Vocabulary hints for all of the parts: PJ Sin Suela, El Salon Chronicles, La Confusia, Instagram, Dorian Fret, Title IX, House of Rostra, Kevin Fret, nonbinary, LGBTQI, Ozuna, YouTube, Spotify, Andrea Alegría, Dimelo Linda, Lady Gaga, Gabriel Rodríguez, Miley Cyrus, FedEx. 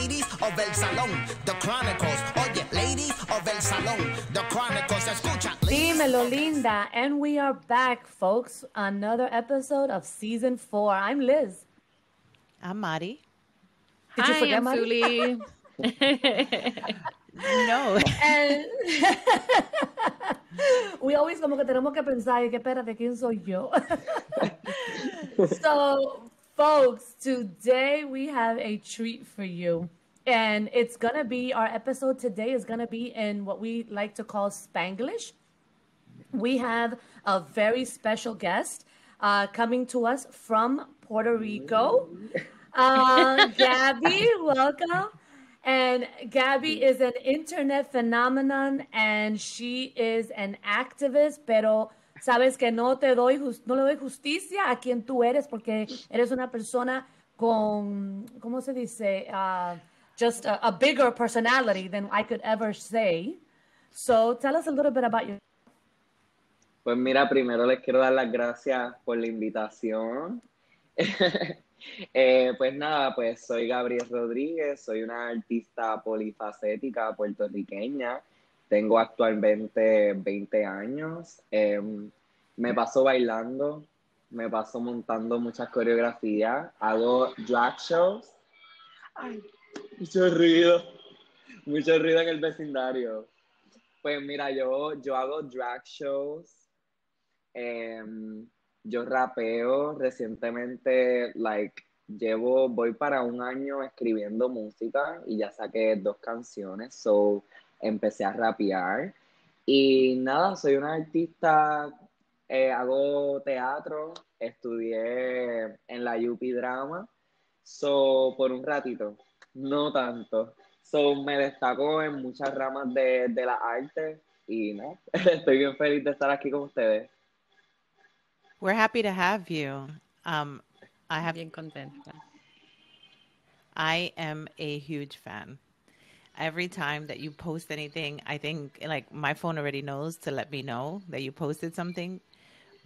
ladies of El Salon, The Chronicles. Oye, ladies of El Salon, The Chronicles. Escucha. Dimelo Linda, and we are back, folks. Another episode of season 4. I'm Liz. I'm Mari. Did you forget Mari? No. And we always como que tenemos que pensar, que espérate, ¿quién soy yo? So, folks, today we have a treat for you. And it's going to be, our episode today is going to be in what we like to call Spanglish. We have a very special guest coming to us from Puerto Rico. Gabby, welcome. And Gabby is an internet phenomenon, and she is an activist, pero sabes que no le doy justicia a quien tú eres, porque eres una persona con, ¿cómo se dice? Just a bigger personality than I could ever say. So tell us a little bit about you. Pues mira, primero les quiero dar las gracias por la invitación. Pues nada, pues soy Gabriel Rodríguez, soy una artista polifacética puertorriqueña, tengo actualmente 20 años, me paso bailando, me paso montando muchas coreografías, hago drag shows. Ay, mucho ruido en el vecindario. Pues mira, yo hago drag shows, yo rapeo recientemente, voy para un año escribiendo música y ya saqué 2 canciones, so empecé a rapear. Y nada, soy una artista, hago teatro, estudié en la UP Drama, so por un ratito, no tanto. So me destaco en muchas ramas de la arte y no, estoy bien feliz de estar aquí con ustedes. We're happy to have you. Bien contenta. I am a huge fan. Every time that you post anything, I think my phone already knows to let me know that you posted something.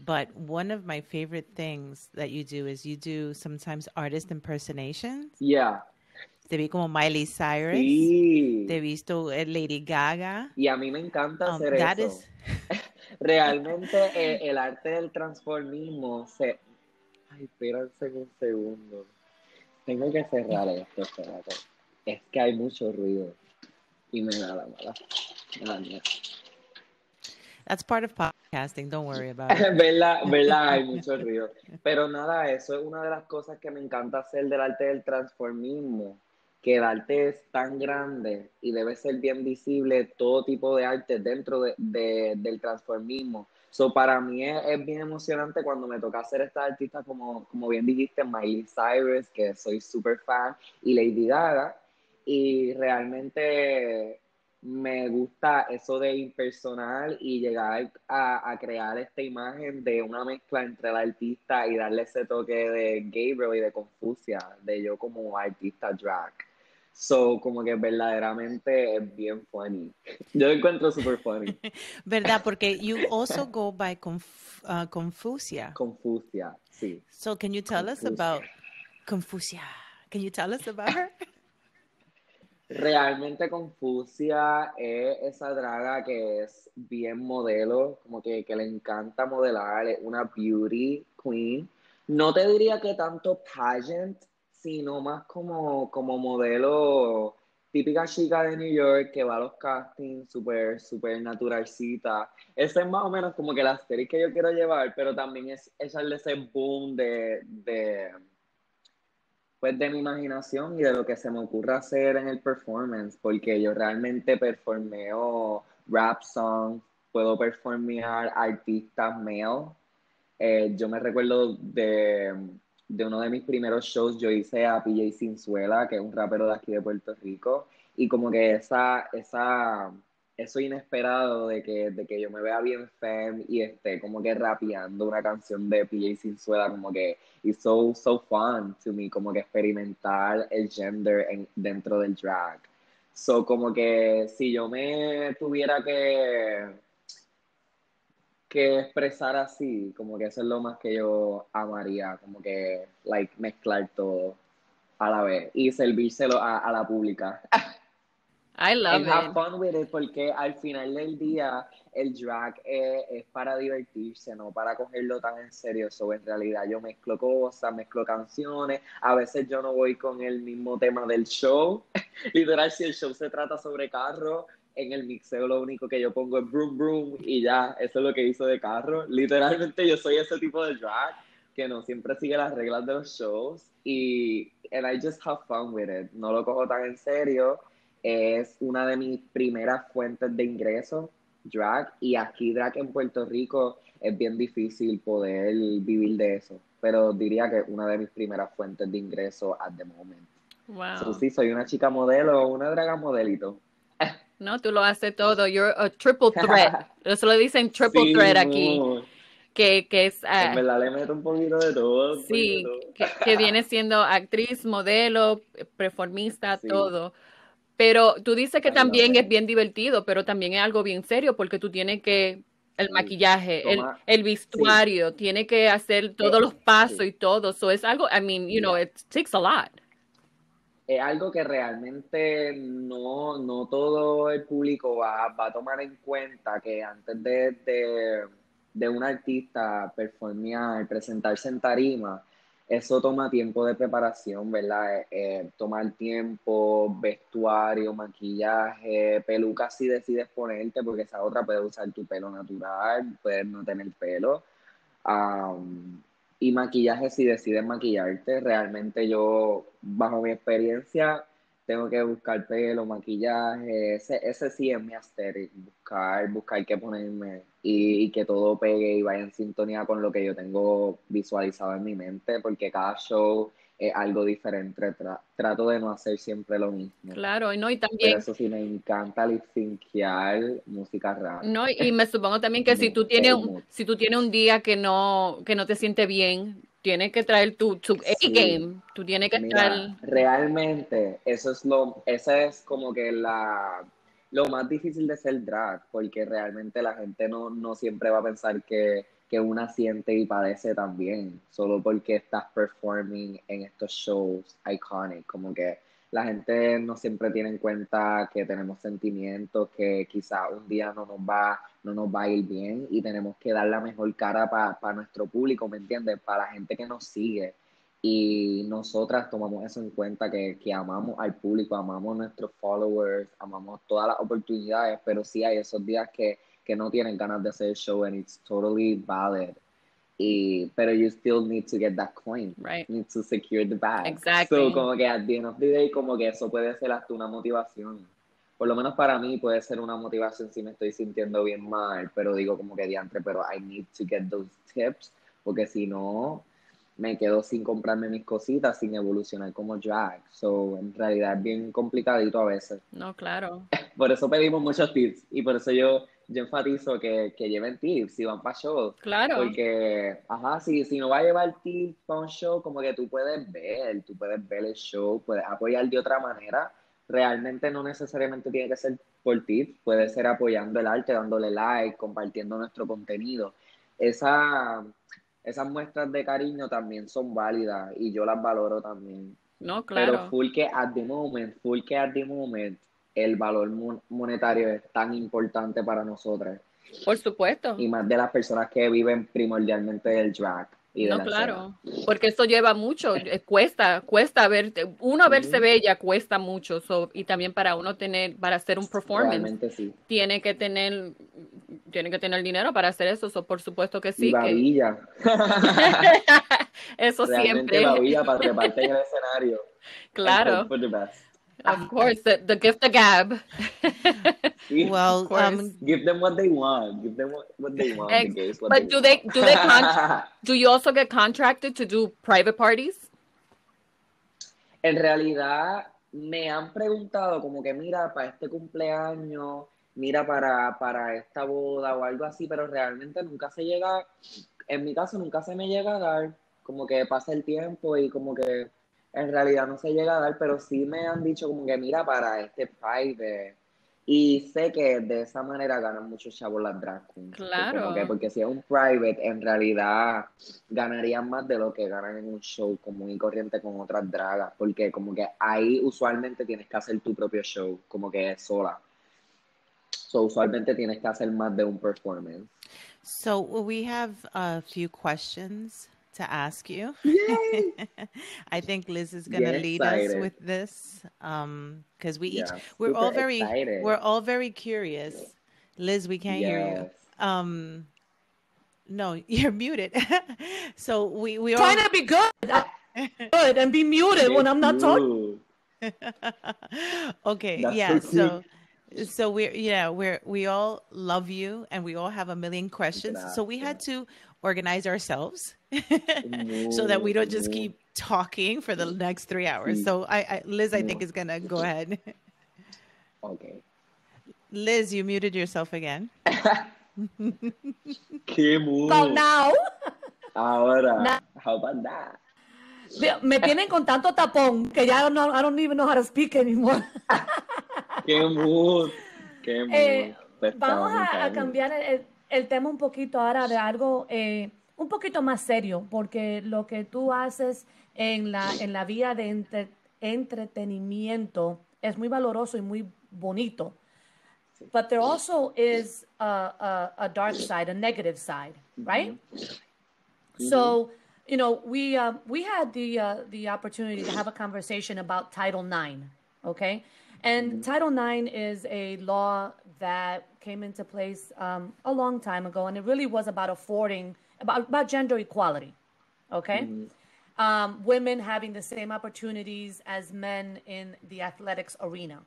But one of my favorite things that you do is you do sometimes artist impersonations. Yeah. Te vi como Miley Cyrus. Sí. Te he visto Lady Gaga. Y a mí me encanta hacer eso. Realmente el arte del transformismo se... Ay, espérense un segundo. Tengo que cerrar esto, espérate. Es que hay mucho ruido. Y me da la mala. That's part of podcasting, don't worry about it. ¿Verdad? Hay mucho ruido. Pero nada, eso es una de las cosas que me encanta hacer del arte del transformismo. Que el arte es tan grande y debe ser bien visible todo tipo de arte dentro del transformismo. So, para mí es bien emocionante cuando me toca hacer estas artistas, como bien dijiste, Miley Cyrus, que soy súper fan, y Lady Gaga. Y realmente me gusta eso de impersonal y llegar a crear esta imagen de una mezcla entre el artista y darle ese toque de Gabriel y de Confusia, de yo como artista drag. So, como que verdaderamente es bien funny. Yo lo encuentro super funny. ¿Verdad? Porque you also go by Confusia. Confusia, sí. So, can you tell us about Confusia? Can you tell us about her? Realmente Confusia es esa draga que es bien modelo, como que le encanta modelar, es una beauty queen. No te diría que tanto pageant, sino más como modelo, típica chica de New York que va a los castings, súper, súper naturalcita. Ese es más o menos como que la serie que yo quiero llevar, pero también es echarle ese boom de mi imaginación y de lo que se me ocurra hacer en el performance, porque yo realmente performeo rap songs, puedo performear artistas male. Yo me recuerdo de uno de mis primeros shows, yo hice a PJ Sin Suela, que es un rapero de aquí de Puerto Rico, y como que eso inesperado de que yo me vea bien femme y esté como que rapeando una canción de PJ Sin Suela, como que it's so fun to me, como que experimentar el gender dentro del drag. So como que si yo me tuviera que expresar así, como que eso es lo más que yo amaría, como que mezclar todo. a la vez y servírselo a la pública. I love it. Have fun with it, porque al final del día el drag es para divertirse, no para cogerlo tan en serio. So, en realidad yo mezclo cosas, mezclo canciones. A veces yo no voy con el mismo tema del show. Literal, si el show se trata sobre carro, en el mixeo lo único que yo pongo es broom broom y ya, eso es lo que hizo de carro. Literalmente yo soy ese tipo de drag que no siempre sigue las reglas de los shows y I just have fun with it. No lo cojo tan en serio. Es una de mis primeras fuentes de ingresos, drag, y aquí drag en Puerto Rico es bien difícil poder vivir de eso, pero diría que una de mis primeras fuentes de ingresos at the moment. Wow. So, sí, soy una chica modelo, una draga modelito. No, tú lo haces todo, you're a triple threat. Eso lo dicen triple sí, threat aquí. Que es... en verdad le meto un poquito de todo. Sí, que viene siendo actriz, modelo, performista, sí, todo. Pero tú dices que también es bien divertido, pero también es algo bien serio, porque tú tienes que, el maquillaje, el vestuario, sí, tienes que hacer todos los pasos, sí, y todo. So es algo, I mean, you know, it takes a lot. Es algo que realmente no todo el público va a tomar en cuenta, que antes de un artista performear, presentarse en tarima, eso toma tiempo de preparación, ¿verdad? Tomar tiempo, vestuario, maquillaje, peluca si decides ponerte, porque esa otra puede usar tu pelo natural, puedes no tener pelo. Y maquillaje si decides maquillarte. Realmente yo, bajo mi experiencia, tengo que buscar pelo, maquillaje. Ese sí es mi aesthetic, buscar qué ponerme y que todo pegue y vaya en sintonía con lo que yo tengo visualizado en mi mente, porque cada show es algo diferente. Trato de no hacer siempre lo mismo. Claro, no, y también... Pero eso sí, me encanta lip-syncear música rara. No, y me supongo también que si tú tienes un día que no te sientes bien... Tienes que traer tu A-game. Tú tienes que traer... Realmente, eso es como que lo más difícil de ser drag, porque realmente la gente no siempre va a pensar que una siente y padece también, solo porque estás performing en estos shows iconic. Como que la gente no siempre tiene en cuenta que tenemos sentimientos, que quizá un día no nos va a ir bien y tenemos que dar la mejor cara para nuestro público, ¿me entiendes? Para la gente que nos sigue. Y nosotras tomamos eso en cuenta, que amamos al público, amamos nuestros followers, amamos todas las oportunidades, pero sí hay esos días que no tienen ganas de hacer show and it's totally valid. Pero you still need to get that coin, right? Need to secure the bag. Exactly. So, como que at the end of the day, como que eso puede ser hasta una motivación. Por lo menos para mí puede ser una motivación si me estoy sintiendo bien mal, pero digo como que diantre, pero I need to get those tips, porque si no, me quedo sin comprarme mis cositas, sin evolucionar como drag. So, en realidad es bien complicadito a veces. No, claro. Por eso pedimos muchos tips y por eso yo enfatizo que lleven tips si van para shows. Claro. Porque, si no va a llevar tips para un show, como que tú puedes ver el show, puedes apoyar de otra manera. Realmente no necesariamente tiene que ser por tips, puede ser apoyando el arte, dándole like, compartiendo nuestro contenido. Esas muestras de cariño también son válidas y yo las valoro también. No, claro. Pero full que at the moment, el valor monetario es tan importante para nosotros. Por supuesto. Y más de las personas que viven primordialmente del drag. Y no, claro, escena. Porque eso lleva mucho, cuesta verte, uno verse bella cuesta mucho, y también para uno para hacer un performance, sí, tiene que tener dinero para hacer eso, por supuesto que sí. Y babilla. Eso realmente siempre. Babilla para repartir el escenario. Claro. Of course, the gift of gab. Well, give them what they want. Give them what they want. Do you also get contracted to do private parties? En realidad, me han preguntado como que mira para este cumpleaños, mira para esta boda o algo así, pero realmente nunca se llega. En mi caso, nunca se me llega a dar. Como que pasa el tiempo y como que en realidad no se llega a dar, pero sí me han dicho como que mira para este private. Y sé que de esa manera ganan muchos chavos las drag queens. Claro. Que porque si es un private, en realidad ganarían más de lo que ganan en un show común y corriente con otras dragas. Porque como que ahí usualmente tienes que hacer tu propio show, como que sola. So usualmente tienes que hacer más de un performance. So we have a few questions to ask you. I think Liz is going to lead us with this because we're all very curious. Liz, we can't hear you. No, you're muted. So we trying to be good and be muted when I'm not talking. Okay, that's so we all love you and we all have a million questions. Gracias. So we had to organize ourselves so that we don't just keep talking for the next 3 hours. So Liz, I think is gonna go ahead. Okay. Liz, you muted yourself again. So now. Ahora. Now. How about that? Me tienen con tanto tapón que ya no, I don't even know how to speak anymore. Qué mood. Vamos a cambiar el tema un poquito ahora de algo un poquito más serio, porque lo que tú haces en la vía de entretenimiento es muy valoroso y muy bonito. But there also is a dark side, a negative side, right? Mm-hmm. So, you know, we had the opportunity to have a conversation about Title IX, okay? And Title IX is a law that came into place a long time ago, and it really was about about gender equality, okay? Mm-hmm. Women having the same opportunities as men in the athletics arena.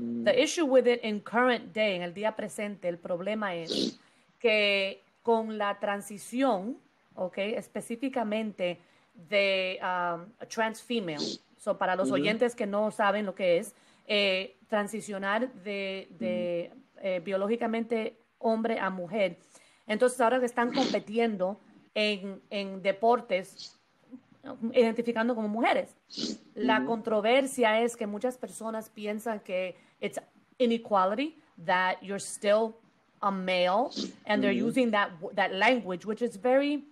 Mm-hmm. The issue with it in current day, en el día presente, el problema es que con la transición, okay, específicamente de trans female, so para los oyentes que no saben lo que es, transicionar de biológicamente hombre a mujer. Entonces ahora que están compitiendo en deportes identificando como mujeres. La controversia es que muchas personas piensan que it's inequality, that you're still a male, and they're using that language, which is very,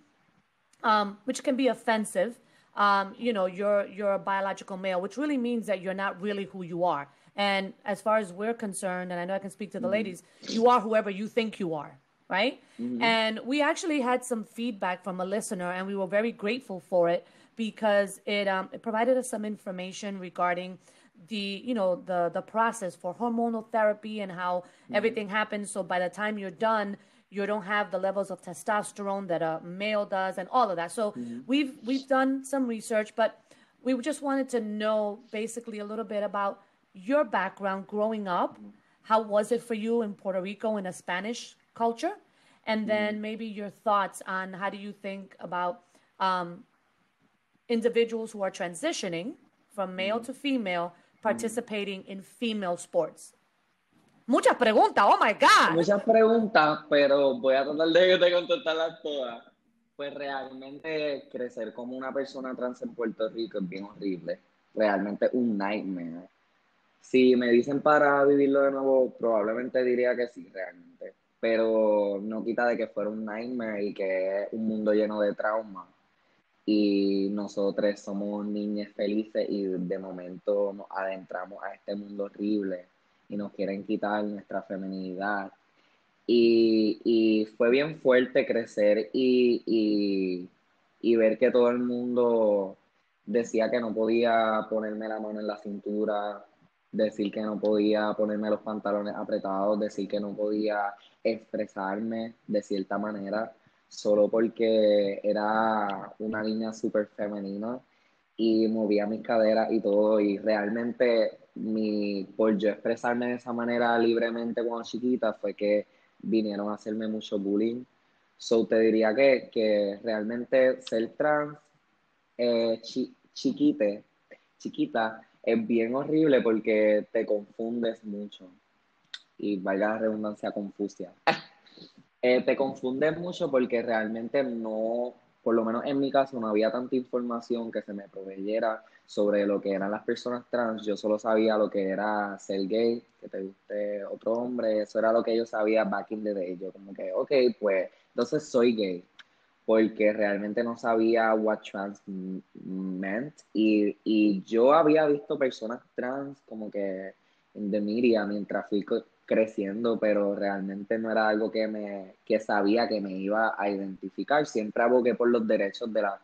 which can be offensive. You know, you're a biological male, which really means that you're not really who you are. And as far as we're concerned, and I know I can speak to the ladies, you are whoever you think you are, right? And we actually had some feedback from a listener, and we were very grateful for it because it provided us some information regarding the process for hormonal therapy and how everything happens. So by the time you're done, you don't have the levels of testosterone that a male does and all of that. So we've done some research, but we just wanted to know basically a little bit about your background growing up. How was it for you in Puerto Rico in a Spanish culture? And then maybe your thoughts on how do you think about individuals who are transitioning from male to female participating in female sports. Muchas preguntas, oh my God. Muchas preguntas, pero voy a tratar de contestarlas todas. Pues realmente crecer como una persona trans en Puerto Rico es bien horrible. Realmente un nightmare. Si me dicen para vivirlo de nuevo, probablemente diría que sí, realmente. Pero no quita de que fuera un nightmare y que es un mundo lleno de trauma. Y nosotros somos niñas felices y de momento nos adentramos a este mundo horrible. Y nos quieren quitar nuestra feminidad. Y fue bien fuerte crecer y ver que todo el mundo decía que no podía ponerme la mano en la cintura, decir que no podía ponerme los pantalones apretados, decir que no podía expresarme de cierta manera, solo porque era una niña súper femenina y movía mis caderas y todo, y realmente... por yo expresarme de esa manera libremente cuando chiquita fue que vinieron a hacerme mucho bullying. So te diría que realmente ser trans chiquita es bien horrible porque te confundes mucho y valga la redundancia confusia. Te confundes mucho porque realmente no, por lo menos en mi caso, no había tanta información que se me proveyera sobre lo que eran las personas trans. Yo solo sabía lo que era ser gay, que te guste otro hombre. Eso era lo que yo sabía back in the day. Yo como que, ok, pues, entonces soy gay. Porque realmente no sabía what trans meant. Y yo había visto personas trans como que en the media mientras fui creciendo, pero realmente no era algo que sabía que me iba a identificar. Siempre abogué por los derechos de las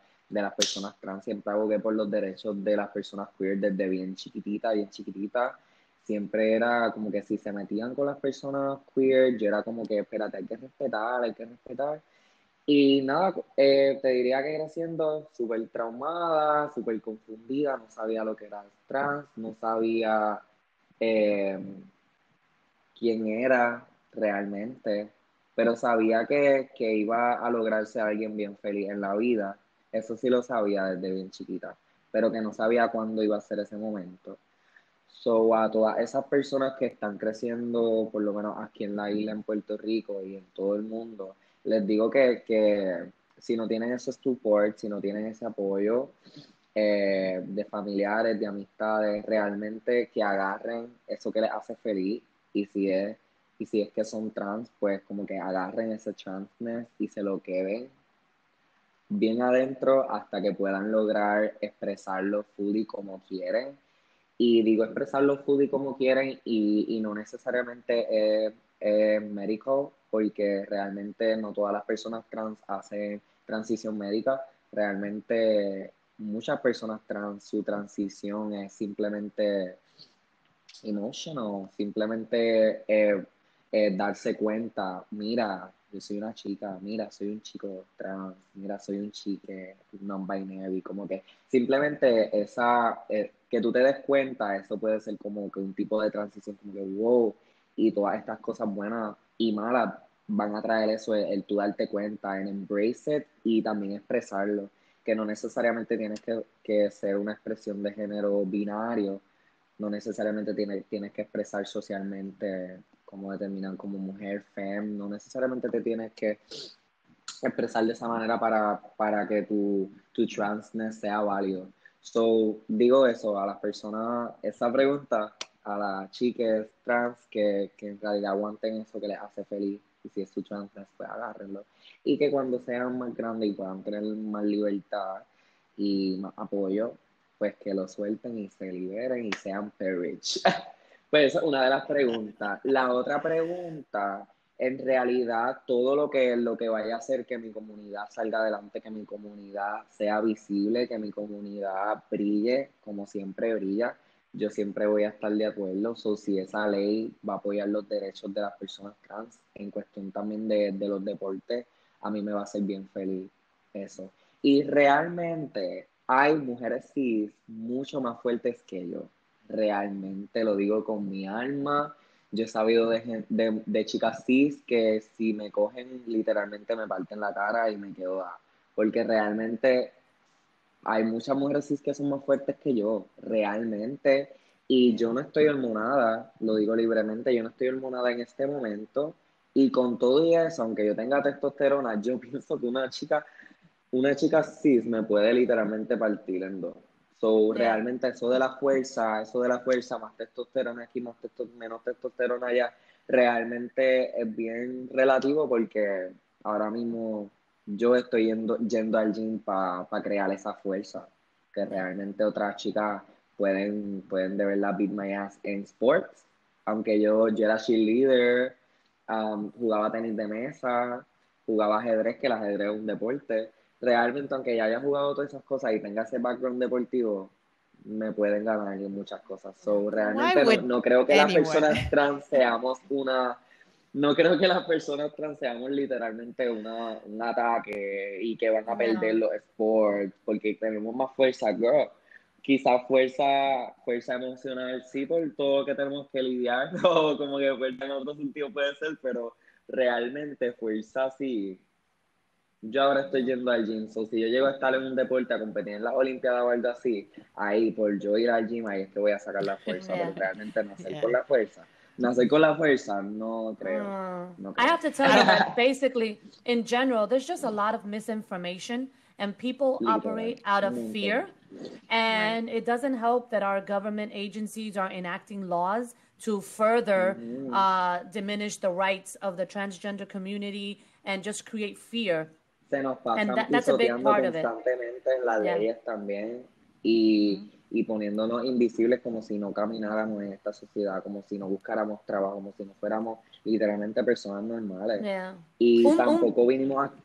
personas trans, siempre abogué por los derechos de las personas queer desde bien chiquitita, bien chiquitita. Siempre era como que si se metían con las personas queer, yo era como que, espérate, hay que respetar, hay que respetar. Y nada, te diría que creciendo súper traumada, súper confundida, no sabía lo que era trans, no sabía quién era realmente, pero sabía que iba a lograrse alguien bien feliz en la vida. Eso sí lo sabía desde bien chiquita, pero que no sabía cuándo iba a ser ese momento. So, a todas esas personas que están creciendo, por lo menos aquí en la isla, en Puerto Rico y en todo el mundo, les digo que si no tienen ese support, si no tienen ese apoyo de familiares, de amistades, realmente que agarren eso que les hace feliz. Y si es que son trans, pues como que agarren ese transness y se lo queden bien adentro hasta que puedan lograr expresarlo fully como quieren. Y digo expresarlo fully como quieren y no necesariamente es médico, porque realmente no todas las personas trans hacen transición médica. Realmente muchas personas trans, su transición es simplemente emotional, simplemente darse cuenta, mira, yo soy una chica, mira, soy un chico trans, mira, soy un chique non-binary, como que simplemente esa, que tú te des cuenta, eso puede ser como que un tipo de transición, como que wow, y todas estas cosas buenas y malas van a traer eso, el tú darte cuenta, en embrace it y también expresarlo, que no necesariamente tienes que ser una expresión de género binario. No necesariamente tienes que expresar socialmente como determinan como mujer, femme. No necesariamente te tienes que expresar de esa manera para que tu transness sea válido. So, digo eso a las personas, esa pregunta, a las chicas trans que en realidad aguanten eso que les hace feliz. Y si es su transness, pues agárrenlo. Y que cuando sean más grandes y puedan tener más libertad y más apoyo, pues que lo suelten y se liberen y sean peerage. Pues esa es una de las preguntas. La otra pregunta, en realidad, todo lo que vaya a hacer que mi comunidad salga adelante, que mi comunidad sea visible, que mi comunidad brille, como siempre brilla, yo siempre voy a estar de acuerdo. So, si esa ley va a apoyar los derechos de las personas trans, en cuestión también de los deportes, a mí me va a hacer bien feliz eso. Y realmente hay mujeres cis mucho más fuertes que yo. Realmente lo digo con mi alma. Yo he sabido de chicas cis que si me cogen, literalmente me parten la cara y me quedo dada. Porque realmente hay muchas mujeres cis que son más fuertes que yo. Realmente. Y yo no estoy hormonada, lo digo libremente, yo no estoy hormonada en este momento. Y con todo y eso, aunque yo tenga testosterona, yo pienso que una chica cis me puede literalmente partir en dos. So, realmente eso de la fuerza, más testosterona aquí, menos testosterona allá, realmente es bien relativo porque ahora mismo yo estoy yendo al gym para crear esa fuerza, que realmente otras chicas pueden de verdad beat my ass en sports, aunque yo era cheerleader, jugaba tenis de mesa, jugaba ajedrez, que el ajedrez es un deporte. Realmente, aunque ya haya jugado todas esas cosas y tenga ese background deportivo, me pueden ganar en muchas cosas. So, realmente no creo que las personas trans seamos literalmente un ataque y que van a perder los sports porque tenemos más fuerza, girl. Quizás fuerza emocional, sí, por todo lo que tenemos que lidiar, o como que fuerza en otro sentido puede ser, pero realmente fuerza sí. Yo ahora estoy yendo al gym, so si yo llego a estar en un deporte, a competir en las Olimpiadas o algo así, ahí por yo ir al gym, ahí es que voy a sacar la fuerza, pero realmente nacer con la fuerza, no creo. No creo. I have to tell you that basically, in general, there's just a lot of misinformation and people operate out of fear. And it doesn't help that our government agencies are enacting laws to further diminish the rights of the transgender community and just create fear. Se nos pasan pisoteando constantemente en las leyes también y poniéndonos invisibles como si no camináramos en esta sociedad, como si no buscáramos trabajo, como si no fuéramos literalmente personas normales. Yeah. Y tampoco vinimos aquí.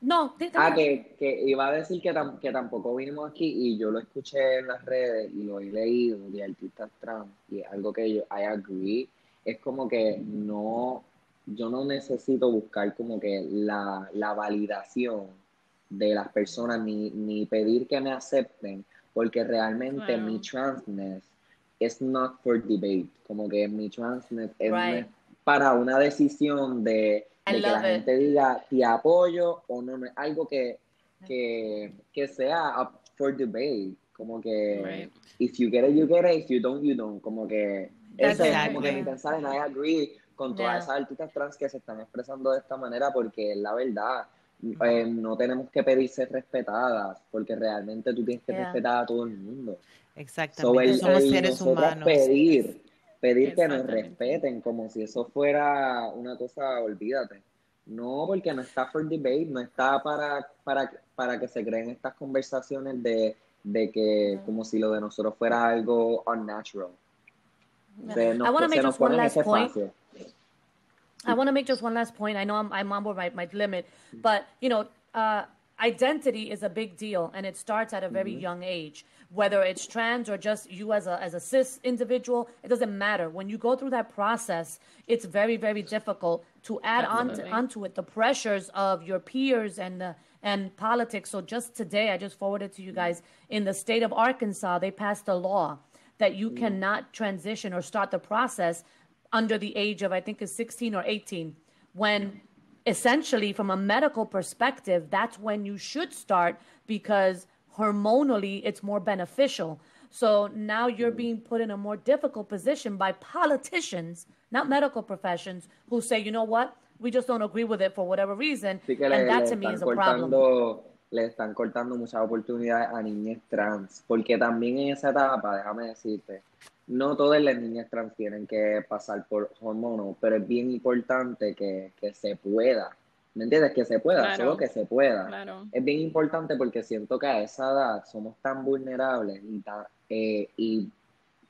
No, que iba a decir que tampoco vinimos aquí, y yo lo escuché en las redes y lo he leído de artistas trans, y es algo que yo, I agree, es como que no, yo no necesito buscar como que la validación de las personas, ni pedir que me acepten, porque realmente mi transness is not for debate, como que mi transness es para una decisión de que la gente diga te apoyo o no, no es algo que sea up for debate, como que if you get it, you get it, if you don't, you don't, como que eso es como que mi pensar, and I agree con todas esas artistas trans que se están expresando de esta manera, porque es la verdad. No tenemos que pedir ser respetadas, porque realmente tú tienes que respetar a todo el mundo. Exactamente, somos seres humanos. Pedir que nos respeten como si eso fuera una cosa, olvídate. No, porque no está for debate, no está para que se creen estas conversaciones de que como si lo de nosotros fuera algo unnatural. I want to make just one last point. I know I'm on board my limit, but you know, identity is a big deal, and it starts at a very young age. Whether it's trans or just you as a cis individual, it doesn't matter. When you go through that process, it's very, very difficult to add onto it the pressures of your peers and politics. So just today, I just forwarded to you guys, in the state of Arkansas, they passed a law that you cannot transition or start the process under the age of, I think, is 16 or 18, when essentially from a medical perspective, that's when you should start, because hormonally it's more beneficial. So now you're being put in a more difficult position by politicians, not medical professions, who say, you know what, we just don't agree with it for whatever reason. Sí, and that to me is a problem. Le están cortando muchas oportunidades a niñas trans, porque también en esa etapa, déjame decirte, no todas las niñas trans tienen que pasar por hormonas, pero es bien importante que se pueda, ¿me entiendes? Que se pueda, claro, solo que se pueda. Claro. Es bien importante porque siento que a esa edad somos tan vulnerables y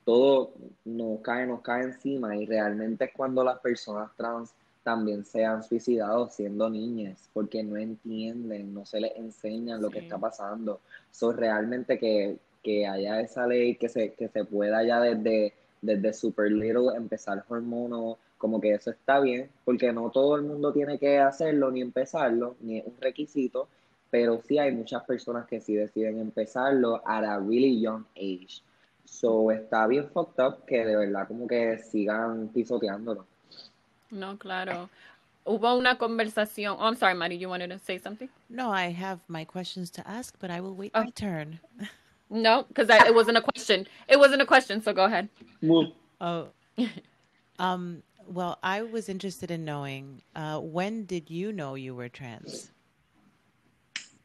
todo nos cae encima, y realmente es cuando las personas trans también se han suicidado siendo niñas, porque no entienden, no se les enseñan lo que está pasando. So, realmente que haya esa ley, que se pueda ya desde super little empezar hormonas, como que eso está bien, porque no todo el mundo tiene que hacerlo ni empezarlo, ni es un requisito, pero sí hay muchas personas que sí deciden empezarlo at a really young age. So, está bien fucked up que de verdad como que sigan pisoteándolo. No, claro. Hubo una conversación. Oh, I'm sorry, Mari, you wanted to say something? No, I have my questions to ask, but I will wait my turn. No, because it wasn't a question. It wasn't a question, so go ahead. Oh. Well, I was interested in knowing, when did you know you were trans?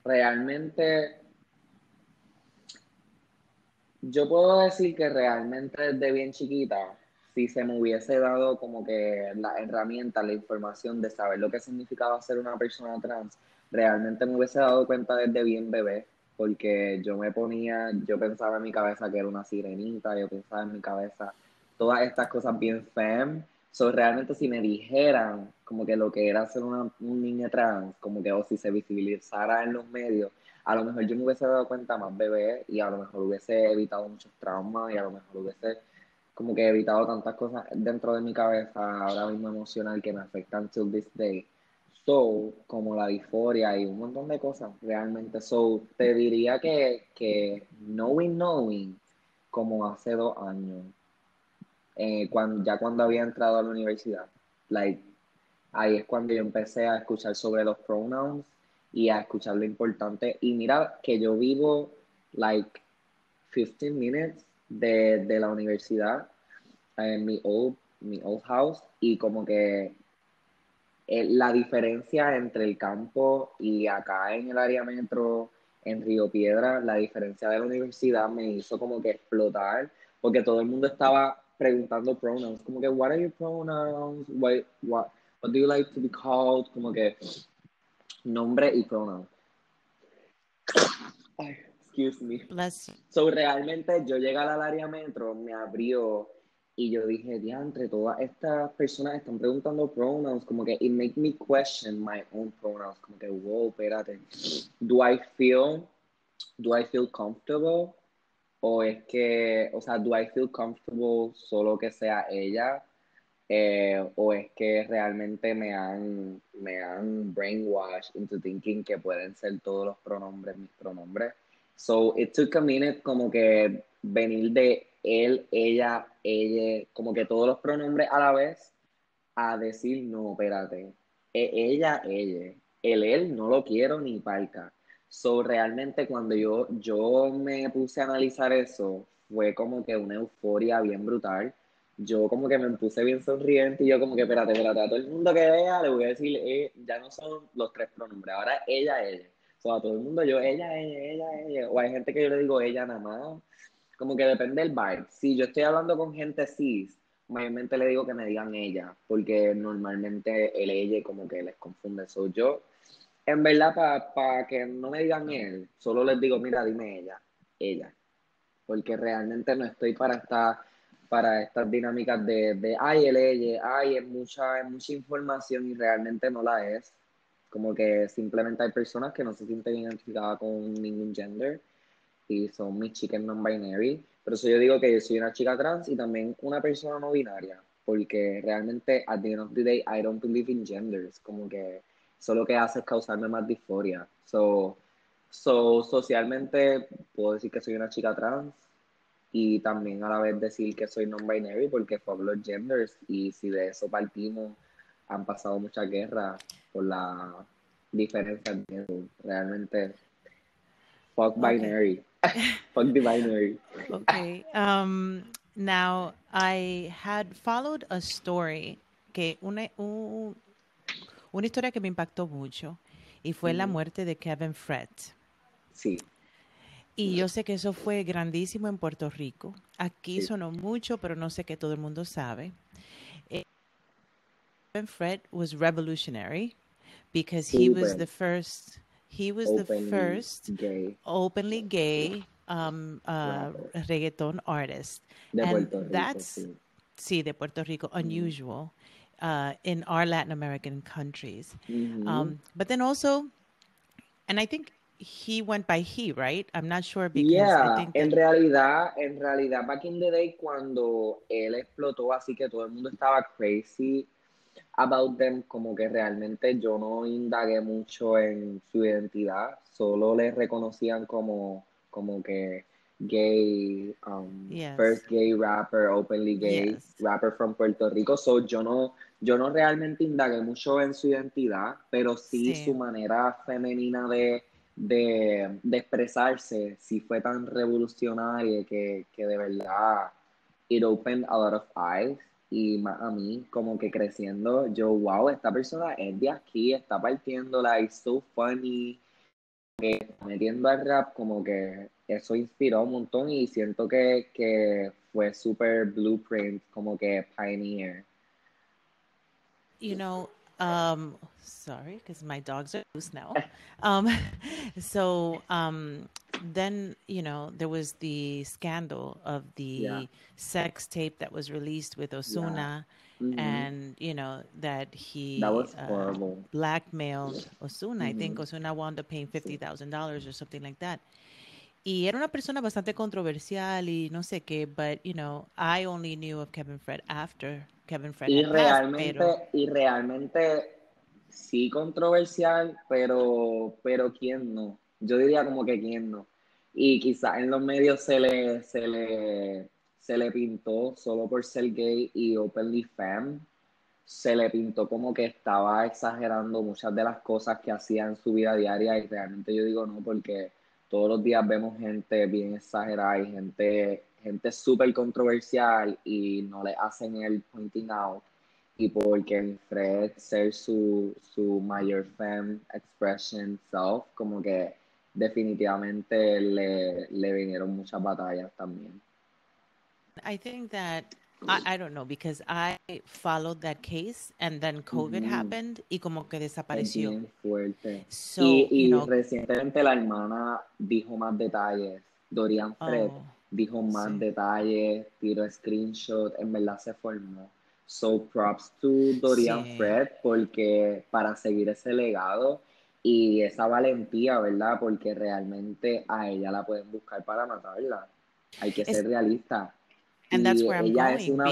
Realmente, yo puedo decir que realmente desde bien chiquita, si se me hubiese dado como que la herramienta, la información de saber lo que significaba ser una persona trans, realmente me hubiese dado cuenta desde bien bebé, porque yo pensaba en mi cabeza que era una sirenita, yo pensaba en mi cabeza todas estas cosas bien femme. So, realmente si me dijeran como que lo que era ser un niño trans, como que o si se visibilizara en los medios, a lo mejor yo me hubiese dado cuenta más bebé, y a lo mejor hubiese evitado muchos traumas, y a lo mejor hubiese como que he evitado tantas cosas dentro de mi cabeza ahora mismo emocional que me afectan till this day. So, como la disforia y un montón de cosas realmente. So, te diría que knowing, como hace 2 años, cuando había entrado a la universidad. Ahí es cuando yo empecé a escuchar sobre los pronouns y a escuchar lo importante. Y mira que yo vivo, 15 minutes de la universidad, en mi old house, y como que la diferencia entre el campo y acá en el área metro, en Río Piedra, la diferencia de la universidad me hizo como que explotar, porque todo el mundo estaba preguntando pronouns, como que, what are your pronouns, what do you like to be called, como que nombre y pronouns. Ay, excuse me. Bless you. So, realmente yo llegué al área metro, me abrió y yo dije, diantre, todas estas personas están preguntando pronouns, como que it make me question my own pronouns, como que, wow, espérate, do I feel comfortable, o es que, o sea, do I feel comfortable solo que sea ella, o es que realmente me han brainwashed into thinking que pueden ser todos los pronombres, mis pronombres. So, it took a minute como que venir de él, ella, ella, como que todos los pronombres a la vez, a decir, no, espérate, ella, ella, él, no lo quiero ni palca. So, realmente cuando yo me puse a analizar eso, fue como que una euforia bien brutal. Yo como que me puse bien sonriente y yo como que, espérate, a todo el mundo que vea, le voy a decir, ya no son los tres pronombres, ahora ella, ella. So, a todo el mundo yo, ella, ella, ella, ella. O hay gente que yo le digo ella nada más. Como que depende del vibe. Si yo estoy hablando con gente cis, mayormente le digo que me digan ella, porque normalmente el ella como que les confunde. So, yo, en verdad, para que no me digan él, solo les digo, mira, dime ella, ella. Porque realmente no estoy para estas dinámicas de ay, el ella, ay, es mucha información y realmente no la es. Como que simplemente hay personas que no se sienten identificadas con ningún gender. Y son mis chicas non-binary, pero eso yo digo que yo soy una chica trans y también una persona no binaria, porque realmente at the end of the day I don't believe in genders, como que eso lo que hace es causarme más disforia. So socialmente puedo decir que soy una chica trans y también a la vez decir que soy non-binary, porque fueron los genders y si de eso partimos han pasado muchas guerras por la diferencia de género. Realmente fuck binary. Okay. Fuck the binary. Okay. Now, I had followed a story, que una historia que me impactó mucho, y fue la muerte de Kevin Fret. Sí. Y yo sé que eso fue grandísimo en Puerto Rico. Aquí sonó mucho, pero no sé que todo el mundo sabe. Kevin Fret was revolutionary because he was the first... He was the first openly gay reggaeton artist. De and Puerto Rico, that's, sí, de Puerto Rico, unusual in our Latin American countries. Mm-hmm. But then also, and I think he went by he, right? I'm not sure because I think... Yeah, en realidad, back in the day, cuando él explotó, así que todo el mundo estaba crazy about them, como que realmente yo no indagué mucho en su identidad, solo les reconocían como que gay, first gay rapper, openly gay rapper from Puerto Rico. So yo no realmente indagué mucho en su identidad, pero sí. Su manera femenina de expresarse sí fue tan revolucionaria que de verdad it opened a lot of eyes. Y más a mí, como que creciendo, yo, wow, esta persona es de aquí, está partiéndola, it's so funny. Metiendo al rap, como que eso inspiró un montón y siento que fue super blueprint, como que pioneer. You know, sorry, because my dogs are loose now. Then, you know, there was the scandal of the sex tape that was released with Ozuna, and, you know, that he blackmailed Ozuna. I think Ozuna wound up paying $50,000 or something like that. Y era una persona bastante controversial y no sé qué, but, you know, I only knew of Kevin Fret after Kevin Fret had realmente, passed, pero... Y realmente sí controversial, pero ¿quién no? Yo diría como que quién no. Y quizás en los medios se le pintó solo por ser gay y openly femme. Se le pintó como que estaba exagerando muchas de las cosas que hacía en su vida diaria y realmente yo digo no, porque todos los días vemos gente bien exagerada y gente súper controversial y no le hacen el pointing out. y por Kevin Fret ser su mayor femme expression self, como que definitivamente le vinieron muchas batallas también. I think that, I don't know, because I followed that case and then COVID happened y como que desapareció. Bien fuerte. So, y you know, recientemente la hermana dijo más detalles, Dorian Fret dijo más detalles, tiró screenshot, en verdad se formó. So props to Dorian Fret porque para seguir ese legado y esa valentía, ¿verdad? Porque realmente a ella la pueden buscar para matarla. Hay que ser realista. And that's where I'm going, ella es una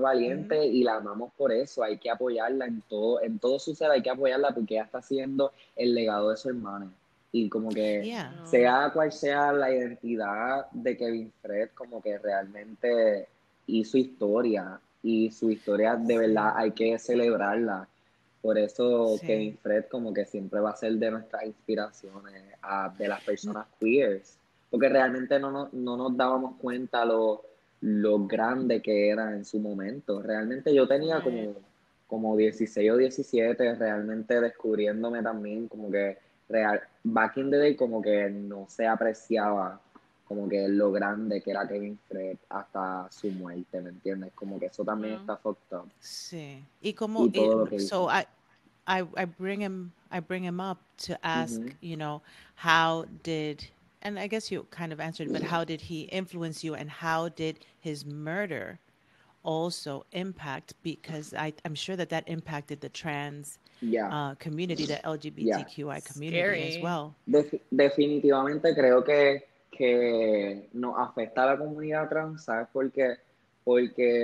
valiente y la amamos por eso. Hay que apoyarla en todo su ser, hay que apoyarla porque ella está haciendo el legado de su hermana. Y como que sea cual sea la identidad de Kevin Fret, como que realmente y su historia de verdad hay que celebrarla. Por eso Kevin Fret como que siempre va a ser de nuestras inspiraciones, de las personas queers. Porque realmente no nos dábamos cuenta lo grande que era en su momento. Realmente yo tenía como 16 o 17, realmente descubriéndome también como que back in the day como que no se apreciaba como que lo grande que era Kevin Fret hasta su muerte, ¿me entiendes? Como que eso también está fucked up. Sí. Y como so I bring him up to ask, you know, how did, and I guess you kind of answered, but how did he influence you and how did his murder also impact, because I'm sure that impacted the trans community, the LGBTQI community as well. Definitivamente creo que nos afecta a la comunidad trans, ¿sabes? Porque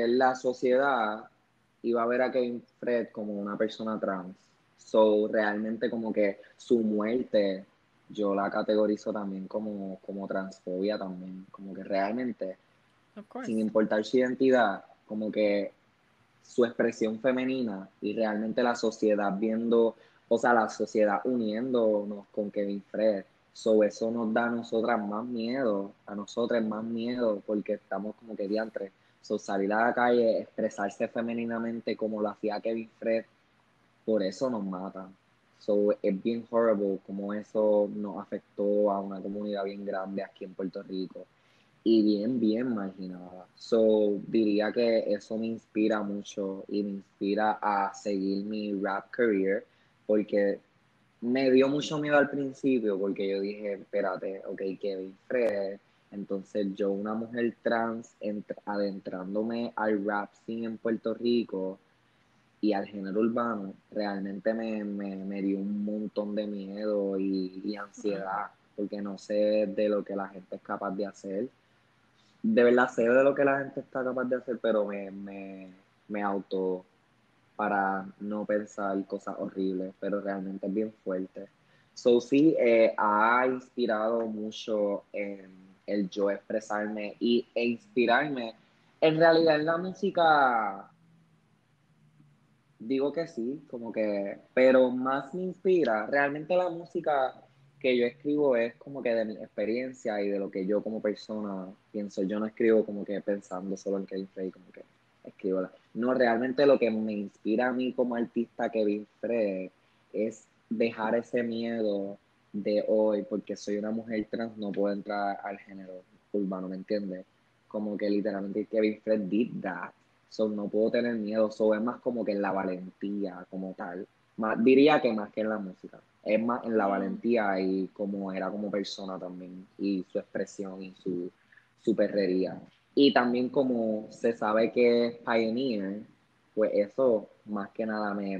la sociedad iba a ver a Kevin Fret como una persona trans. So, realmente como que su muerte yo la categorizo también como transfobia también. Como que realmente, sin importar su identidad, como que su expresión femenina y realmente la sociedad viendo, o sea, la sociedad uniéndonos con Kevin Fret. So, eso nos da a nosotras más miedo, porque estamos como que diantres. So, salir a la calle, expresarse femeninamente como lo hacía Kevin Fret, por eso nos matan. So, es bien horrible como eso nos afectó a una comunidad bien grande aquí en Puerto Rico y bien, bien marginada. So, diría que eso me inspira mucho y me inspira a seguir mi rap career, porque me dio mucho miedo al principio porque yo dije, espérate, ok, Kevin Fret, entonces yo una mujer trans adentrándome al rap scene en Puerto Rico y al género urbano, realmente me dio un montón de miedo y ansiedad porque no sé de lo que la gente es capaz de hacer. De verdad sé de lo que la gente está capaz de hacer, pero me auto para no pensar cosas horribles, pero realmente es bien fuerte. So, sí, ha inspirado mucho en el yo expresarme e inspirarme. En realidad, en la música, digo que sí, como que, pero más me inspira. Realmente la música que yo escribo es como que de mi experiencia y de lo que yo como persona pienso. Yo no escribo como que pensando solo en Kevin Fret, como que escribo. No, realmente lo que me inspira a mí como artista Kevin Fret es dejar ese miedo de hoy, porque soy una mujer trans, no puedo entrar al género urbano, ¿me entiendes? Como que literalmente Kevin Fret did that. So, no puedo tener miedo. So, es más como que en la valentía como tal. Diría que más que en la música. Es más en la valentía y como era como persona también. Y su expresión y su perrería. Y también como se sabe que es pioneer, pues eso más que nada me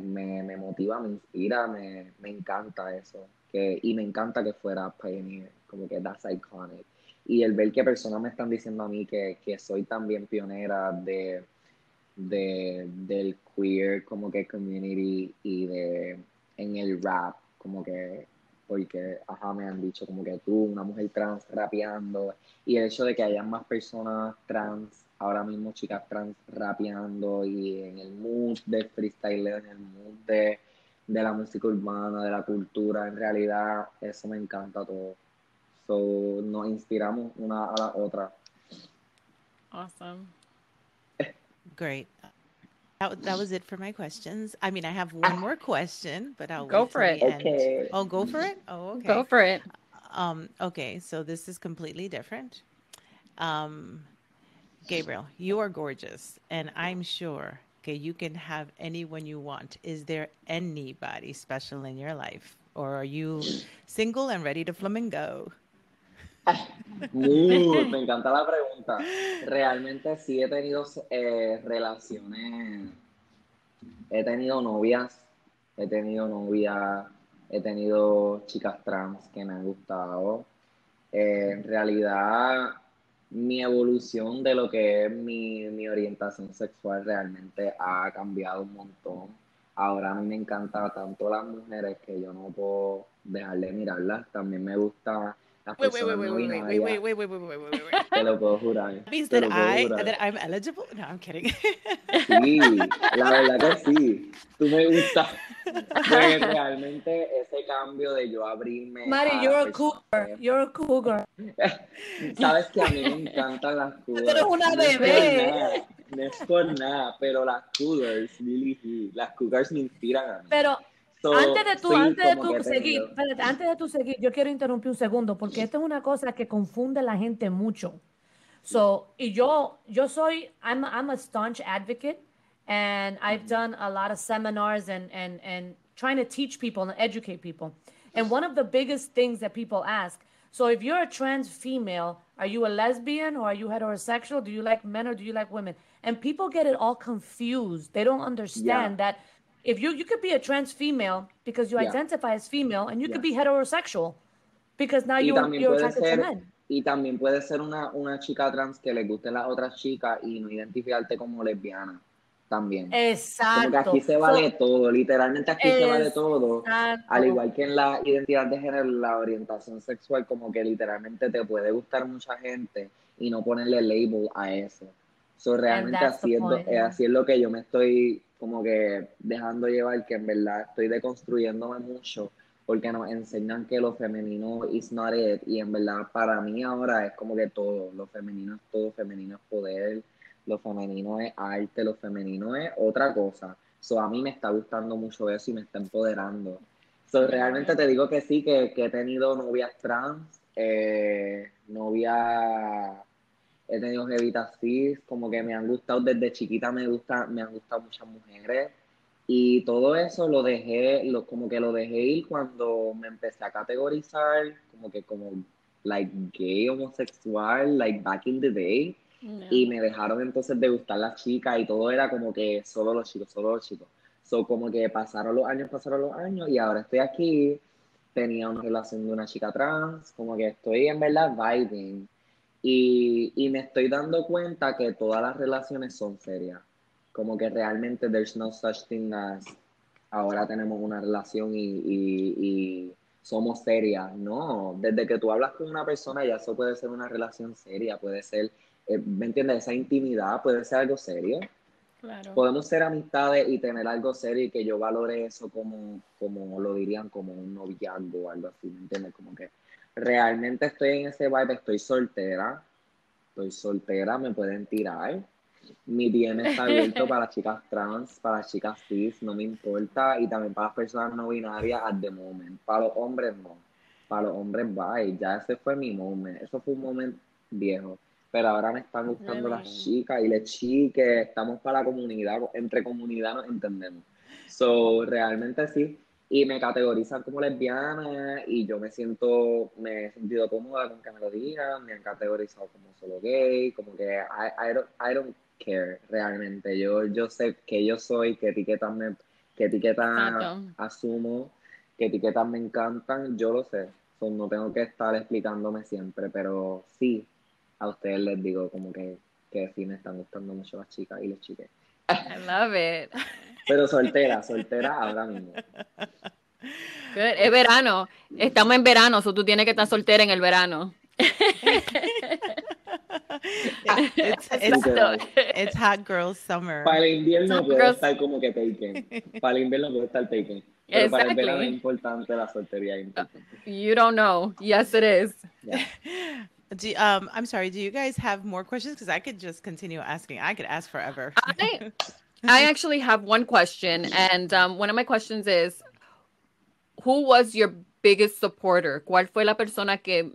motiva, me inspira, me encanta eso. Y me encanta que fuera pioneer, como que that's iconic. Y el ver que personas me están diciendo a mí que soy también pionera del queer como que community y en el rap, como que porque me han dicho como que tú, una mujer trans rapeando, y el hecho de que haya más personas trans, ahora mismo chicas trans rapeando y en el mood del freestyle, en el mood de la música urbana, de la cultura, en realidad eso me encanta todo. So, nos inspiramos una a la otra. Awesome. Great. That was it for my questions. I mean, I have one more question, but I'll go for it. Okay. Oh, go for it. Oh, okay. Go for it. Okay. So this is completely different. Gabriel, you are gorgeous, and I'm sure okay, you can have anyone you want. Is there anybody special in your life, or are you single and ready to flamingo? Me encanta la pregunta. Realmente sí he tenido relaciones, he tenido novias, he tenido chicas trans que me han gustado. En realidad, mi evolución de lo que es mi orientación sexual realmente ha cambiado un montón. Ahora a mí me encanta tanto las mujeres que yo no puedo dejar de mirarlas. También me gusta... Wait. Te lo puedo jurar. That I'm eligible? No, I'm kidding. Sí, la verdad que sí. Tú me gustas. Porque realmente ese cambio de yo abrirme. Mari, you're a cougar. Sabes que a mí me encantan las cougars. Pero eres una bebé. No es por nada, pero las cougars, Lili, las cougars me inspiran a mí. Pero antes de tú seguir, yo quiero interrumpir un segundo, porque esto es una cosa que confunde a la gente mucho. Y yo soy, I'm a staunch advocate, and I've done a lot of seminars and trying to teach people and educate people. And one of the biggest things that people ask, so if you're a trans female, are you a lesbian or are you heterosexual? Do you like men or do you like women? And people get it all confused. They don't understand that if you could be a trans female because you identify as female, and you could be heterosexual because now you're attracted to men. Y también puede ser una chica trans que le guste las otras chicas y no identificarte como lesbiana también. Exacto. Porque aquí se vale todo, literalmente aquí se vale todo. Al igual que en la identidad de género, la orientación sexual, como que literalmente te puede gustar mucha gente y no ponerle label a eso. So, realmente así es lo que yo me estoy como que dejando llevar, que en verdad estoy deconstruyéndome mucho porque nos enseñan que lo femenino is not it, y en verdad para mí ahora es como que todo, femenino es poder, lo femenino es arte, lo femenino es otra cosa. So, a mí me está gustando mucho eso y me está empoderando. So, realmente te digo que sí, que he tenido novias trans, he tenido jevitas cis, como que me han gustado desde chiquita, me han gustado muchas mujeres, y todo eso lo dejé ir cuando me empecé a categorizar como gay, homosexual, back in the day, y me dejaron entonces de gustar las chicas y todo era como que solo los chicos. So, como que pasaron los años y ahora estoy aquí, tenía una relación de una chica trans, como que estoy en verdad vibing. Y me estoy dando cuenta que todas las relaciones son serias. Como que realmente there's no such thing as ahora tenemos una relación y somos serias. No, desde que tú hablas con una persona ya eso puede ser una relación seria, puede ser, ¿me entiendes? Esa intimidad puede ser algo serio. Claro. Podemos ser amistades y tener algo serio y que yo valore eso como lo dirían, como un noviazgo o algo así, ¿me entiendes? Como que realmente estoy en ese vibe, estoy soltera, me pueden tirar. Mi DM está abierto para chicas trans, para chicas cis, no me importa, y también para las personas no binarias at the moment. Para los hombres no, para los hombres bye, ya ese fue mi moment, eso fue un moment viejo. Pero ahora me están gustando las chicas y las chicas, estamos para la comunidad, entre comunidad nos entendemos. So, realmente sí. Y me categorizan como lesbiana y yo me he sentido cómoda con que me lo digan, me han categorizado como solo gay, como que I don't care realmente. Yo sé que yo soy, qué etiquetas asumo, qué etiquetas me encantan, yo lo sé. So, no tengo que estar explicándome siempre, pero sí, a ustedes les digo como que sí me están gustando mucho las chicas y los chiques. I love it. Pero soltera ahora mismo. Good. Es verano. Estamos en verano, so tú tienes que estar soltera en el verano. It's hot girl summer. Para el invierno puede estar como que taken. Para el invierno puede estar taken. Pero para el verano es importante la soltería. You don't know. Yes, it is. Yeah. I'm sorry, do you guys have more questions? Because I could just continue asking. I could ask forever. I I actually have one question, and one of my questions is, who was your biggest supporter? ¿Cuál fue la persona que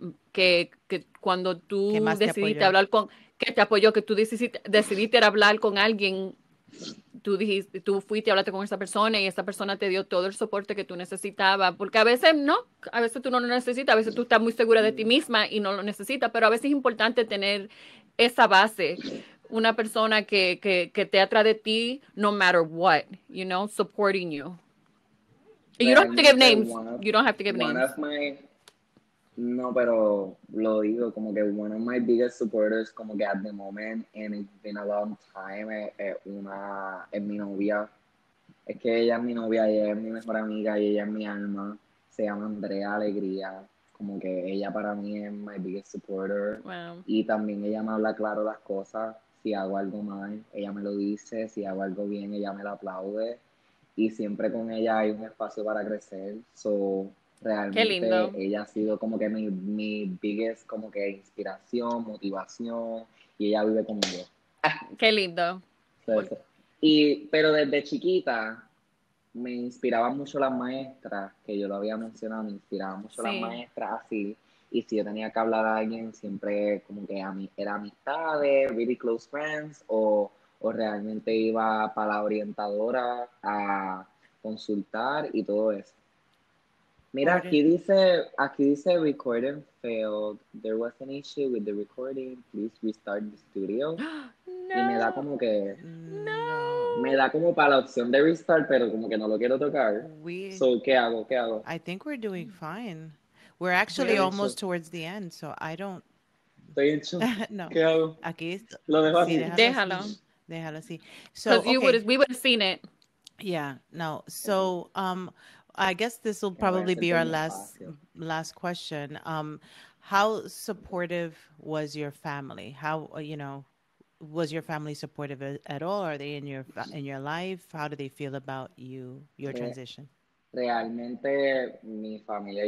cuando tú decidiste hablar con, que te apoyó, que tú decidiste hablar con alguien, tú fuiste, hablaste con esa persona y esa persona te dio todo el soporte que tú necesitabas? Porque a veces no, a veces tú no lo necesitas, a veces tú estás muy segura de ti misma y no lo necesitas, pero a veces es importante tener esa base, una persona que te atrae de ti, no matter what, you know, supporting you. You don't have to give names. You don't have to give names. No, pero lo digo, como que one of my biggest supporters, como que at the moment, and it's been a long time, es mi novia. Es que ella es mi novia, ella es mi mejor amiga y ella es mi alma. Se llama Andrea Alegría. Como que ella para mí es my biggest supporter. Wow. Y también ella me habla claro las cosas. Si hago algo mal, ella me lo dice. Si hago algo bien, ella me lo aplaude. Y siempre con ella hay un espacio para crecer. So, realmente, qué lindo. Ella ha sido como que mi biggest como que inspiración, motivación, y ella vive conmigo. Qué lindo. Entonces, pero desde chiquita me inspiraban mucho las maestras, que yo lo había mencionado, me inspiraban mucho las maestras así. Y si yo tenía que hablar a alguien, siempre como que a mí era amistades, really close friends, o realmente iba para la orientadora a consultar y todo eso. Mira, aquí dice recording failed. There was an issue with the recording. Please restart the studio. No. Y me da como que... No. Me da como para la opción de restart, pero como que no lo quiero tocar. So, ¿qué hago? I think we're doing fine. We're actually almost towards the end, so I don't... Estoy hecho. No. ¿Qué hago? Aquí lo dejo así. Déjalo así. So okay. we would have seen it. Yeah. No. So I guess this will probably be our last question. How supportive was your family? How, you know, was your family supportive at all? Are they in your life? How do they feel about you, your transition? Realmente mi familia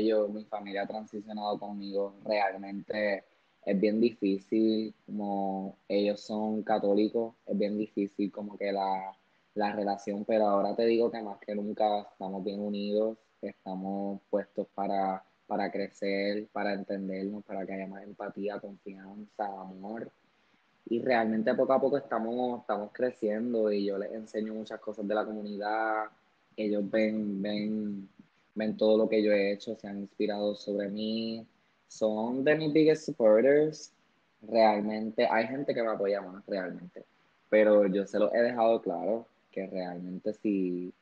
ha transicionado conmigo. Realmente es bien difícil, como ellos son católicos, es bien difícil como que la relación, pero ahora te digo que más que nunca estamos bien unidos, estamos puestos para crecer, para entendernos, para que haya más empatía, confianza, amor, y realmente poco a poco estamos creciendo, y yo les enseño muchas cosas de la comunidad, ellos ven todo lo que yo he hecho, se han inspirado sobre mí. Son de mis biggest supporters. Realmente hay gente que me apoya más realmente, pero yo se lo he dejado claro que realmente sí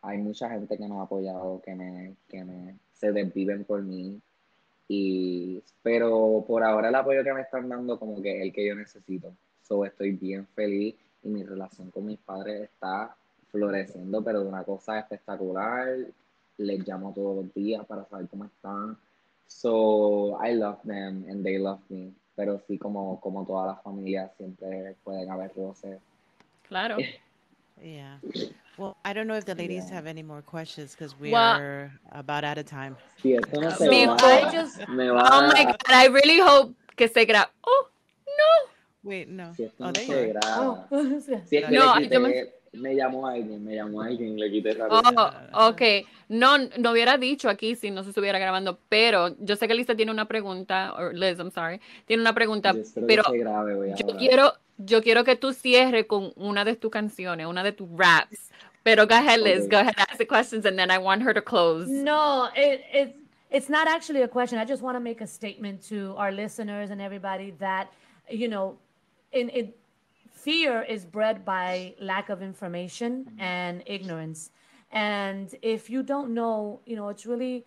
hay mucha gente que me ha apoyado, que me se desviven por mí, pero por ahora el apoyo que me están dando como que es el que yo necesito. So, estoy bien feliz y mi relación con mis padres está floreciendo, pero de una cosa espectacular. Les llamo todos los días para saber cómo están. So, I love them and they love me. Pero sí, como todas las familias, siempre pueden haber roces. Claro. Yeah. Well, I don't know if the ladies have any more questions because we are about out of time. Sí, esto no se va. Oh my God, I really hope que se graba. Oh, no. Wait, no. Si esto no se graba. Oh. Si es que no, me llamó alguien, le quité la vida. Oh, ok. No hubiera dicho aquí si no se estuviera grabando, pero yo sé que Lisa tiene una pregunta, o Liz, I'm sorry, tiene una pregunta, pero yo quiero que tú cierres con una de tus canciones, una de tus raps, pero go ahead, Liz, go ahead, ask the questions, and then I want her to close. No, it's not actually a question. I just want to make a statement to our listeners and everybody that, you know, fear is bred by lack of information and ignorance. And if you don't know, you know, it's really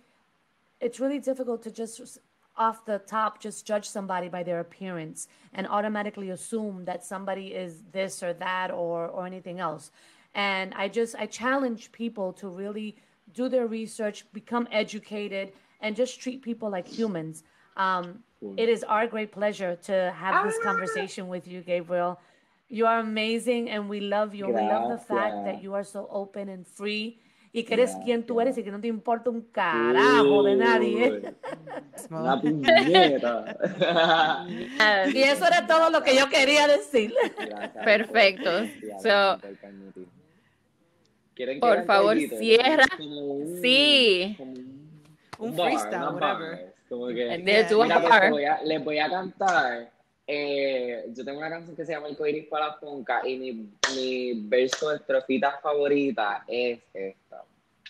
difficult to just off the top, just judge somebody by their appearance and automatically assume that somebody is this or that or anything else. And I challenge people to really do their research, become educated, and just treat people like humans. It is our great pleasure to have this conversation with you, Gabriel. You are amazing, and we love you. Gracias. We love the fact that you are so open and free. y que eres quien tú eres y que no te importa un carajo de nadie. Una puñeta. Y eso era todo lo que yo quería decir. Perfecto. So, por favor, cierra. Sí. Un freestyle, whatever. Como que, les voy a cantar. Yo tengo una canción que se llama El Coiris para la Funca y mi verso de estrofita favorita es esta.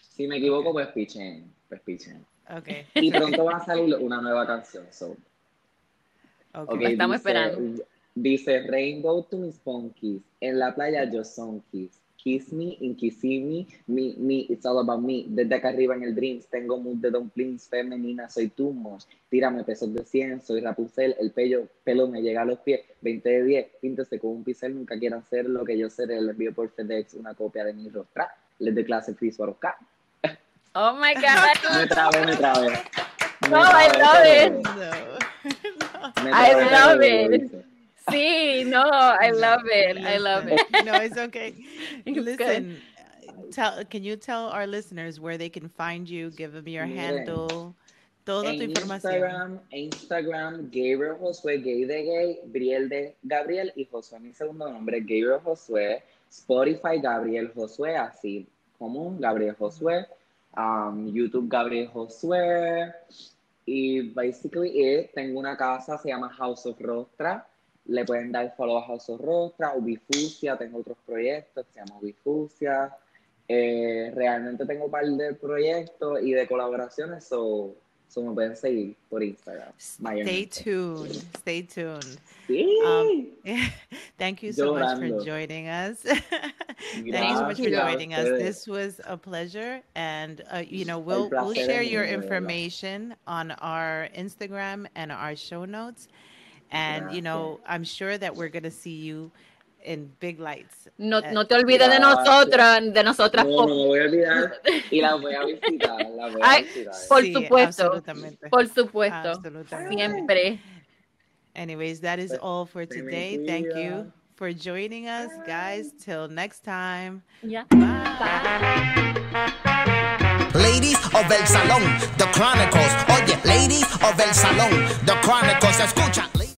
Si me equivoco, pues pichen. Okay. Y pronto va a salir una nueva canción. Okay, estamos esperando. Dice Rainbow to mis punkies. En la playa yo son kiss. Kiss me, in kissing me, it's all about me. Desde acá arriba en el Dreams, tengo mood de dumplings, femenina, soy too much. Tírame pesos de 100, soy Rapunzel, el pelo me llega a los pies. 20 de 10, píntese con un pincel, nunca quieran ser lo que yo seré. Les envío por FedEx una copia de mi rostra. Les doy clase free suarosca. Oh my God. Me trabé. No, I love it. I love it. Sí, no, I love it. No, it's okay. Listen, can you tell our listeners where they can find you? Give them your handle. Toda tu información. Instagram, Gabriel Josué, gay de gay, Briel de Gabriel y Josué, mi segundo nombre, Gabriel Josué. Spotify, Gabriel Josué, así común, Gabriel Josué. YouTube, Gabriel Josué. Y basically, tengo una casa, se llama House of Rostra. Le pueden dar follow a House of Rostra, Ubifusia, tengo otros proyectos que se llaman Ubifusia. Realmente tengo un par de proyectos y de colaboraciones, so me pueden seguir por Instagram. Stay tuned. Sí. Thank you so much for joining us. This was a pleasure, and we'll share your information on our Instagram and our show notes. And, I'm sure that we're going to see you in big lights. No te olvides de nosotras. No, me voy a olvidar y las voy a visitar. Por supuesto. Absolutamente. Siempre. Anyways, that is all for today. Thank you for joining us, guys. Till next time. Yeah. Bye. Ladies of El Salon, The Chronicles. Oye, Ladies of El Salon, The Chronicles. Escucha.